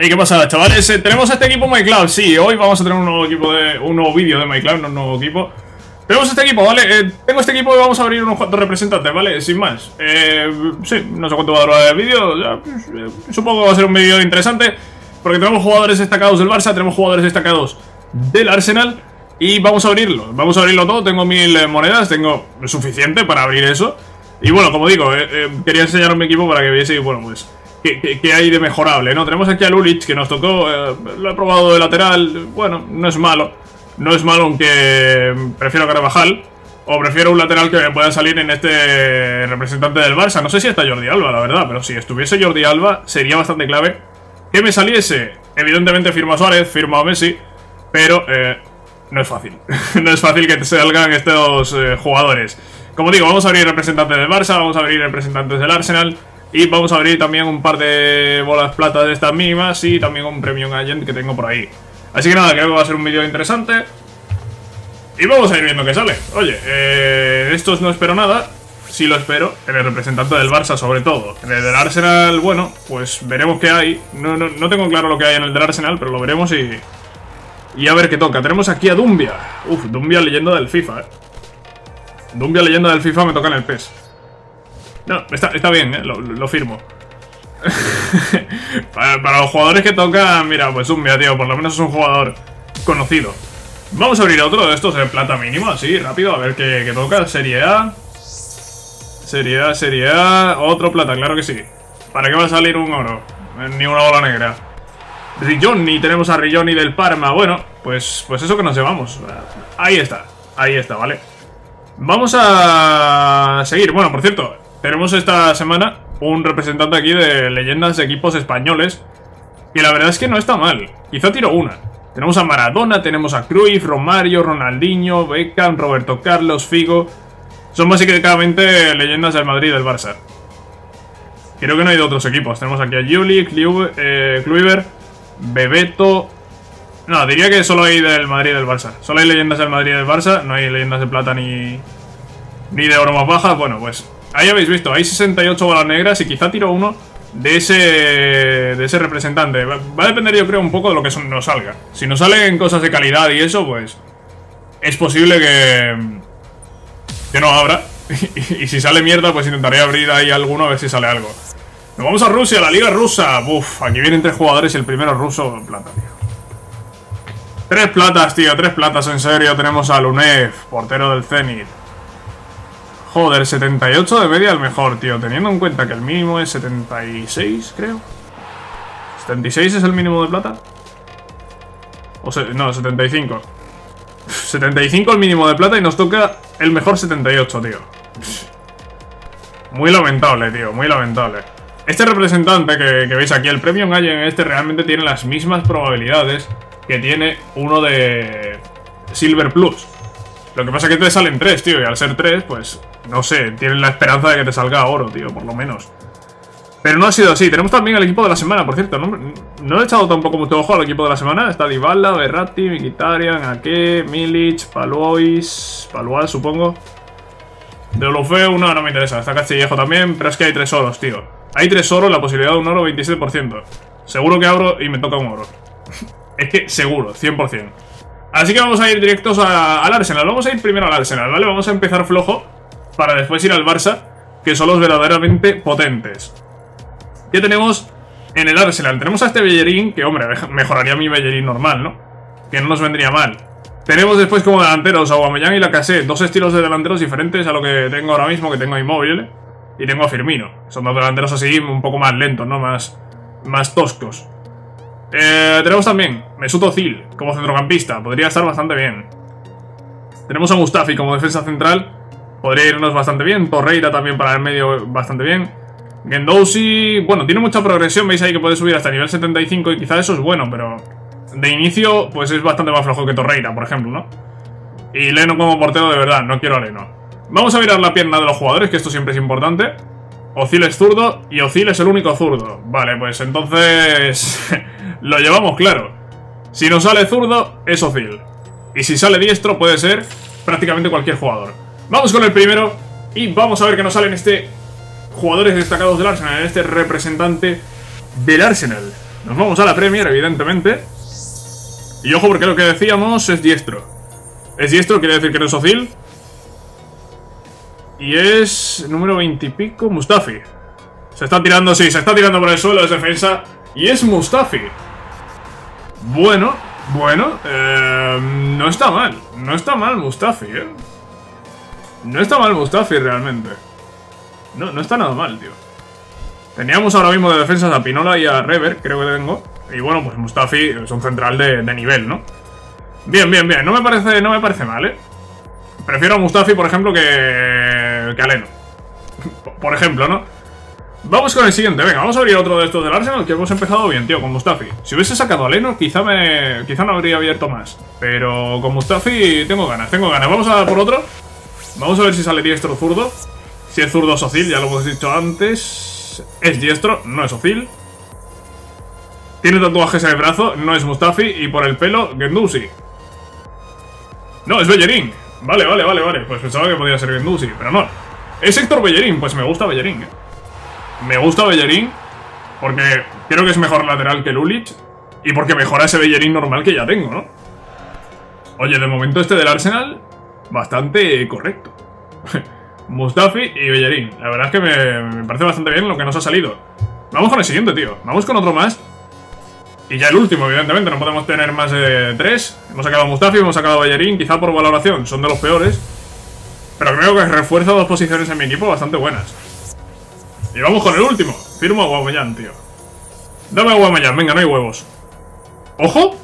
Hey, ¿qué pasa, chavales? Tenemos este equipo MyClub. Sí, hoy vamos a tener un nuevo equipo de, un nuevo vídeo de MyClub, no un nuevo equipo. Tenemos este equipo, ¿vale? Tengo este equipo y vamos a abrir unos cuantos representantes, ¿vale? Sin más. Sí, no sé cuánto va a durar el vídeo. Supongo que va a ser un vídeo interesante, porque tenemos jugadores destacados del Barça, tenemos jugadores destacados del Arsenal, y vamos a abrirlo todo. Tengo 1000 monedas, tengo suficiente para abrir eso. Y bueno, como digo, quería enseñaros mi equipo para que vieseis, bueno, pues que hay de mejorable, ¿no? Tenemos aquí a Lulic, que nos tocó, lo he probado de lateral. Bueno, no es malo. No es malo, aunque prefiero Carvajal. O prefiero un lateral que me pueda salir en este representante del Barça. No sé si está Jordi Alba, la verdad, pero si estuviese Jordi Alba sería bastante clave que me saliese. Evidentemente firmo a Suárez, firmo a Messi, pero no es fácil. No es fácil que salgan estos jugadores. Como digo, vamos a abrir representantes del Barça, vamos a abrir representantes del Arsenal, y vamos a abrir también un par de bolas platas de estas mínimas y también un Premium Agent que tengo por ahí. Así que nada, creo que va a ser un vídeo interesante y vamos a ir viendo qué sale. Oye, estos no espero nada. Sí lo espero, en el representante del Barça sobre todo. En el del Arsenal, bueno, pues veremos qué hay. No tengo claro lo que hay en el del Arsenal, pero lo veremos y a ver qué toca. Tenemos aquí a Dumbia. Uf, Dumbia leyenda del FIFA, Dumbia leyenda del FIFA me toca en el PES. No, está bien, lo firmo. para los jugadores que tocan, mira, pues Dumbia, tío, por lo menos es un jugador conocido. Vamos a abrir otro de estos en plata mínimo, así, rápido, a ver qué toca. Serie A. Serie A. Otro plata, claro que sí. ¿Para qué va a salir un oro? Ni una bola negra. Riyoni, tenemos a Riyoni del Parma. Bueno, pues eso que nos llevamos. Ahí está, ¿vale? Vamos a seguir. Bueno, por cierto, tenemos esta semana un representante aquí de leyendas de equipos españoles, y la verdad es que no está mal. Quizá tiro una. Tenemos a Maradona, tenemos a Cruyff, Romario, Ronaldinho, Beckham, Roberto Carlos, Figo. Son básicamente leyendas del Madrid y del Barça. Creo que no hay de otros equipos. Tenemos aquí a Lulic, Kluiver, Bebeto. No, diría que solo hay del Madrid y del Barça. Solo hay leyendas del Madrid y del Barça. No hay leyendas de plata ni de oro más baja. Bueno, pues ahí habéis visto, hay 68 bolas negras y quizá tiro uno de ese representante. Va a depender, yo creo, un poco de lo que nos salga. Si nos salen cosas de calidad y eso, pues es posible que no abra. Y si sale mierda, pues intentaré abrir ahí alguno a ver si sale algo. Nos vamos a Rusia, la liga rusa. Uf, aquí vienen 3 jugadores y el primero es ruso. Plata, tío. 3 platas, tío, 3 platas, en serio. Tenemos a Lunev, portero del Zenit. Joder, 78 de media el mejor, tío. Teniendo en cuenta que el mínimo es 76, creo. ¿76 es el mínimo de plata? O sea, no, 75. 75 el mínimo de plata y nos toca el mejor 78, tío. Muy lamentable, tío, muy lamentable. Este representante que veis aquí, el Premium Agent este, realmente tiene las mismas probabilidades que tiene uno de Silver Plus. Lo que pasa es que te salen 3, tío, y al ser 3, pues no sé, tienen la esperanza de que te salga oro, tío, por lo menos. Pero no ha sido así. Tenemos también el equipo de la semana, por cierto. No he echado tampoco mucho ojo al equipo de la semana. Está Dybala, Berratti, Mkhitaryan, Ake, Milic, Palual, supongo. De Olofeu, no me interesa. Está Castillejo también, pero es que hay 3 oros, tío. Hay 3 oros, la posibilidad de un oro 27%. Seguro que abro y me toca un oro. Es que seguro, 100%. Así que vamos a ir directos al Arsenal. Vamos a ir primero al Arsenal, ¿vale? Vamos a empezar flojo para después ir al Barça, que son los verdaderamente potentes. ¿Qué tenemos en el Arsenal? Tenemos a este Bellerín, que, hombre, mejoraría mi Bellerín normal, ¿no? Que no nos vendría mal. Tenemos después como delanteros a Aubameyang y Lacazette. 2 estilos de delanteros diferentes a lo que tengo ahora mismo, que tengo a Immobile y tengo a Firmino. Son 2 delanteros así un poco más lentos, ¿no? Más toscos. Tenemos también Mesut Özil como centrocampista, podría estar bastante bien. Tenemos a Mustafi como defensa central, podría irnos bastante bien. Torreira también para el medio, bastante bien. Guendouzi, bueno, tiene mucha progresión, veis ahí que puede subir hasta nivel 75 y quizá eso es bueno, pero de inicio pues es bastante más flojo que Torreira, por ejemplo, ¿no? Y Leno como portero, de verdad, no quiero a Leno. Vamos a mirar la pierna de los jugadores, que esto siempre es importante. Özil es zurdo y Özil es el único zurdo. Vale, pues entonces lo llevamos claro. Si no sale zurdo, es Özil. Y si sale diestro, puede ser prácticamente cualquier jugador. Vamos con el primero y vamos a ver qué nos salen jugadores destacados del Arsenal, en este representante del Arsenal. Nos vamos a la Premier, evidentemente. Y ojo, porque lo que decíamos es diestro. Es diestro, quiere decir que no es Özil. Y es número 20 y pico, Mustafi. Se está tirando, sí, se está tirando por el suelo, es defensa. Y es Mustafi. Bueno, bueno, no está mal. No está mal Mustafi, No está mal Mustafi realmente. No, no está nada mal, tío. Teníamos ahora mismo de defensas a Pinola y a Rever, creo que tengo. Y bueno, pues Mustafi es un central de nivel, ¿no? Bien, bien, bien. No me parece mal, Prefiero a Mustafi, por ejemplo, que a Leno. Por ejemplo, ¿no? Vamos con el siguiente. Venga, vamos a abrir otro de estos del Arsenal, que hemos empezado bien, tío, con Mustafi. Si hubiese sacado a Leno, quizá no habría abierto más. Pero con Mustafi tengo ganas. Vamos a dar por otro. Vamos a ver si sale diestro o zurdo. Si es zurdo es Özil, ya lo hemos dicho antes. Es diestro, no es Özil. Tiene tatuajes en el brazo, no es Mustafi. Y por el pelo, Guendouzi. No, es Bellerín. Vale, pues pensaba que podía ser Guendouzi, pero no. Es Héctor Bellerín, pues me gusta Bellerín, Me gusta Bellerín porque creo que es mejor lateral que Lulic. Y porque mejora ese Bellerín normal que ya tengo, ¿no? Oye, de momento este del Arsenal, bastante correcto. Mustafi y Bellerín. La verdad es que me parece bastante bien lo que nos ha salido. Vamos con el siguiente, tío. Vamos con otro más. Y ya el último, evidentemente, no podemos tener más de tres. Hemos sacado a Mustafi, hemos sacado a Bellerín, quizá por valoración, son de los peores. Pero creo que refuerza dos posiciones en mi equipo bastante buenas. Y vamos con el último. Firmo a Aubameyang, tío. Dame a Aubameyang, venga, no hay huevos. ¡Ojo!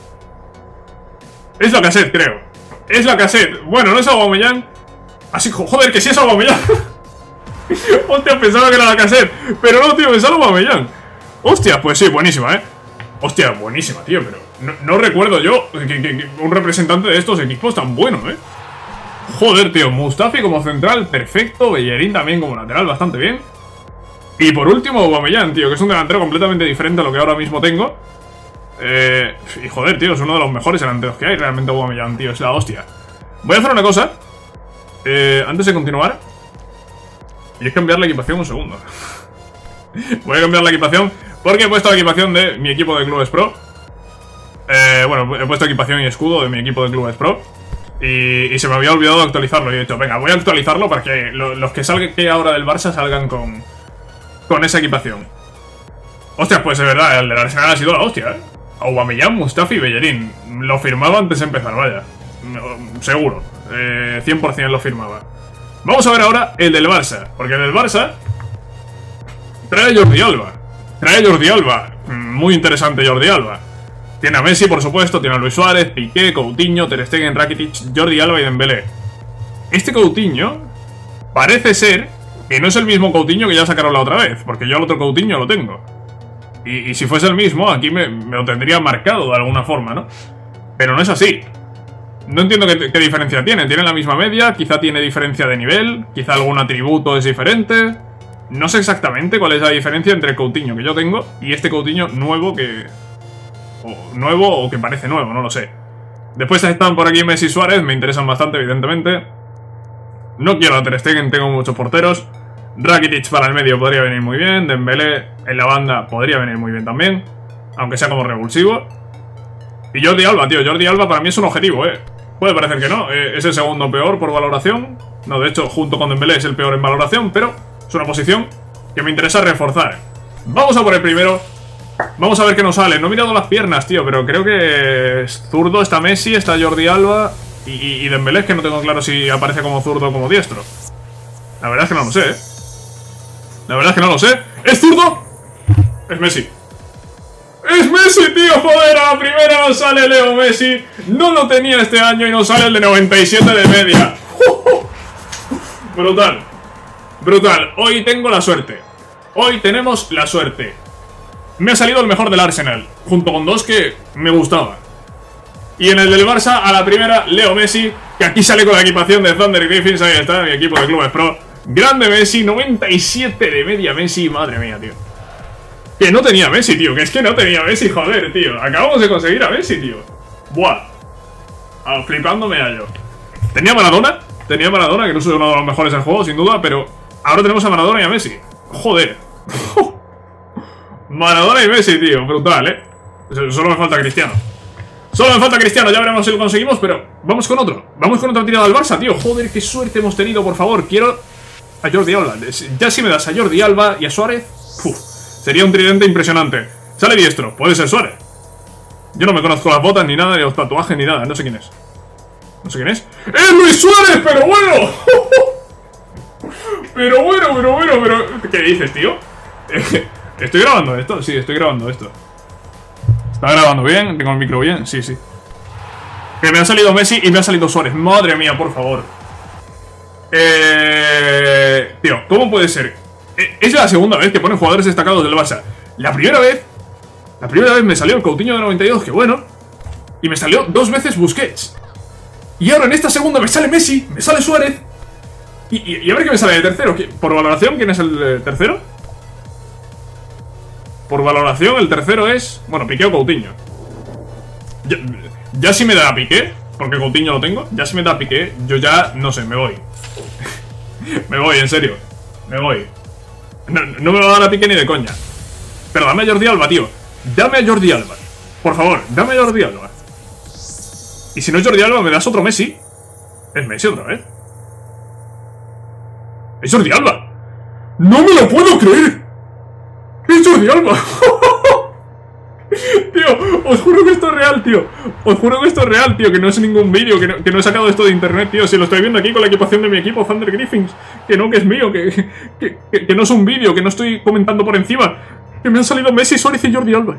Es Lacazette, creo. Es Lacazette. Bueno, no es Aubameyang. Así, joder, que sí es Aubameyang. Hostia, pensaba que era Lacazette. Pero no, tío, es Aubameyang. Hostia, pues sí, buenísima, Hostia, buenísima, tío, pero no recuerdo yo que un representante de estos equipos tan bueno, Joder, tío, Mustafi como central, perfecto. Bellerín también como lateral, bastante bien. Y por último, Aubameyang, tío, que es un delantero completamente diferente a lo que ahora mismo tengo. Y joder, tío, es uno de los mejores delanteros que hay, realmente Aubameyang, tío, es la hostia. Voy a hacer una cosa, antes de continuar, y es cambiar la equipación un segundo. Voy a cambiar la equipación porque he puesto la equipación de mi equipo de clubes pro. Bueno, he puesto equipación y escudo de mi equipo de clubes pro. Y se me había olvidado actualizarlo. Y he dicho, venga, voy a actualizarlo para que los que salgan ahora del Barça salgan con esa equipación. Hostia, pues es verdad, el del Arsenal ha sido la hostia, Aubameyang, Mustafi y Bellerín. Lo firmaba antes de empezar, vaya. Seguro. 100% lo firmaba. Vamos a ver ahora el del Barça. Porque el del Barça trae a Jordi Alba. Muy interesante Jordi Alba. Tiene a Messi, por supuesto. Tiene a Luis Suárez, Piqué, Coutinho, Ter Stegen, Rakitic, Jordi Alba y Dembélé. Este Coutinho parece ser que no es el mismo Coutinho que ya sacaron la otra vez, porque yo al otro Coutinho lo tengo. Y si fuese el mismo, aquí me lo tendría marcado de alguna forma, ¿no? Pero no es así. No entiendo qué diferencia tiene. Tiene la misma media, quizá tiene diferencia de nivel, quizá algún atributo es diferente. No sé exactamente cuál es la diferencia entre el Coutinho que yo tengo y este Coutinho nuevo que... o que parece nuevo, no lo sé. Después están por aquí Messi y Suárez, me interesan bastante, evidentemente. No quiero a Ter Stegen, tengo muchos porteros. Rakitic para el medio podría venir muy bien. Dembélé en la banda podría venir muy bien también, aunque sea como revulsivo. Y Jordi Alba, tío, Jordi Alba para mí es un objetivo, Puede parecer que no, es el segundo peor por valoración. No, de hecho, junto con Dembélé es el peor en valoración, pero... es una posición que me interesa reforzar. Vamos a por el primero. Vamos a ver qué nos sale. No he mirado las piernas, tío, pero creo que es zurdo. Está Messi, está Jordi Alba y Dembélé, que no tengo claro si aparece como zurdo o como diestro. La verdad es que no lo sé, ¿Es zurdo? Es Messi. ¡Es Messi, tío! ¡Joder! A la primera nos sale Leo Messi. No lo tenía este año y nos sale el de 97 de media. Brutal. Brutal, hoy tengo la suerte. Hoy tenemos la suerte. Me ha salido el mejor del Arsenal, junto con dos que me gustaban. Y en el del Barça, a la primera, Leo Messi, que aquí sale con la equipación de Thunder Griffins. Ahí está, mi equipo de clubes pro. Grande Messi, 97 de media Messi. Madre mía, tío. Que no tenía Messi, tío, que es que no tenía Messi. Joder, tío, acabamos de conseguir a Messi, tío. Buah, flipándome a yo. Tenía Maradona, que no soy uno de los mejores del juego, sin duda, pero... ahora tenemos a Maradona y a Messi. Joder. Maradona y Messi, tío. Brutal, Solo me falta Cristiano. Solo me falta Cristiano, ya veremos si lo conseguimos. Pero vamos con otro. Vamos con otra tirada al Barça, tío. Joder, qué suerte hemos tenido, por favor. Quiero a Jordi Alba. Ya si me das a Jordi Alba y a Suárez, uf, sería un tridente impresionante. Sale diestro, puede ser Suárez. Yo no me conozco las botas ni nada, ni los tatuajes ni nada. No sé quién es. No sé quién es. ¡Es Luis Suárez! ¡Pero bueno! Pero bueno, pero... ¿Qué dices, tío? ¿Estoy grabando esto? Sí, estoy grabando esto. ¿Está grabando bien? ¿Tengo el micro bien? Sí, sí. Que me ha salido Messi y me ha salido Suárez. Madre mía, por favor. Tío, ¿cómo puede ser? Es la segunda vez que ponen jugadores destacados del Barça. La primera vez me salió el Coutinho de 92, que bueno. Y me salió dos veces Busquets. Y ahora en esta segunda me sale Messi, me sale Suárez. Y a ver qué me sale de tercero. Por valoración, ¿quién es el tercero? Por valoración, el tercero es... Bueno, Piqué o Coutinho. Ya si me da Piqué, porque Coutinho lo tengo. Ya si me da Piqué, yo ya, no sé, me voy. Me voy, en serio. Me voy. No me va a dar a Piqué ni de coña. Pero dame a Jordi Alba, tío. Dame a Jordi Alba. Por favor, dame a Jordi Alba. Y si no es Jordi Alba, me das otro Messi. Es Messi otra vez. ¡Es Jordi Alba! ¡No me lo puedo creer! ¡Es Jordi Alba! Tío, os juro que esto es real, tío. Os juro que esto es real, tío. Que no es ningún vídeo, que no he sacado esto de internet, tío. Si lo estoy viendo aquí con la equipación de mi equipo, Thunder Griffins. Que no, que es mío, que no es un vídeo, que no estoy comentando por encima. Que me han salido Messi, Suárez y Jordi Alba.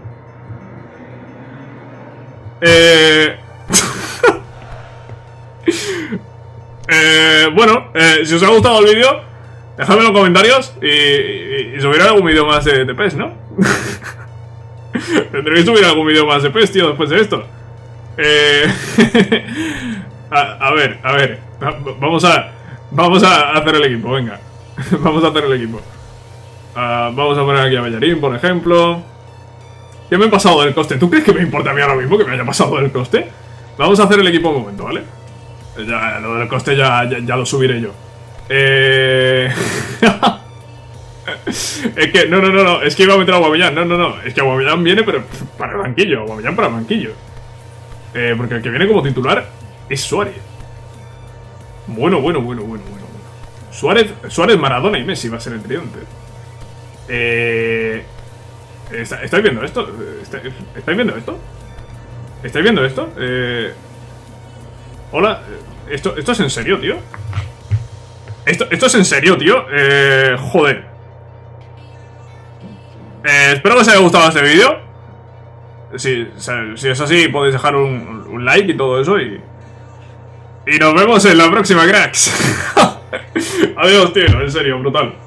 Bueno, si os ha gustado el vídeo, dejadme en los comentarios y subiré algún vídeo más de PES, ¿no? Tendré que subir algún vídeo más de PES, tío, después de esto. A ver. Vamos a hacer el equipo, venga. Vamos a hacer el equipo. Vamos a poner aquí a Bellerín, por ejemplo. Ya me he pasado del coste. ¿Tú crees que me importa a mí ahora mismo que me haya pasado del coste? Vamos a hacer el equipo un momento, ¿vale? Ya, lo del coste ya lo subiré yo. Es que, no, es que iba a meter a Aubameyang. No, es que Aubameyang viene, pero para el banquillo. Aubameyang para el banquillo. Porque el que viene como titular es Suárez. Bueno. Suárez, Maradona y Messi va a ser el tridente. ¿Estáis viendo esto? ¿Estáis viendo esto? Hola, ¿esto es en serio, tío? ¿Esto es en serio, tío? Joder. Espero que os haya gustado este vídeo. Si es así, podéis dejar un like y todo eso. Y nos vemos en la próxima, cracks. Adiós, tío, en serio, brutal.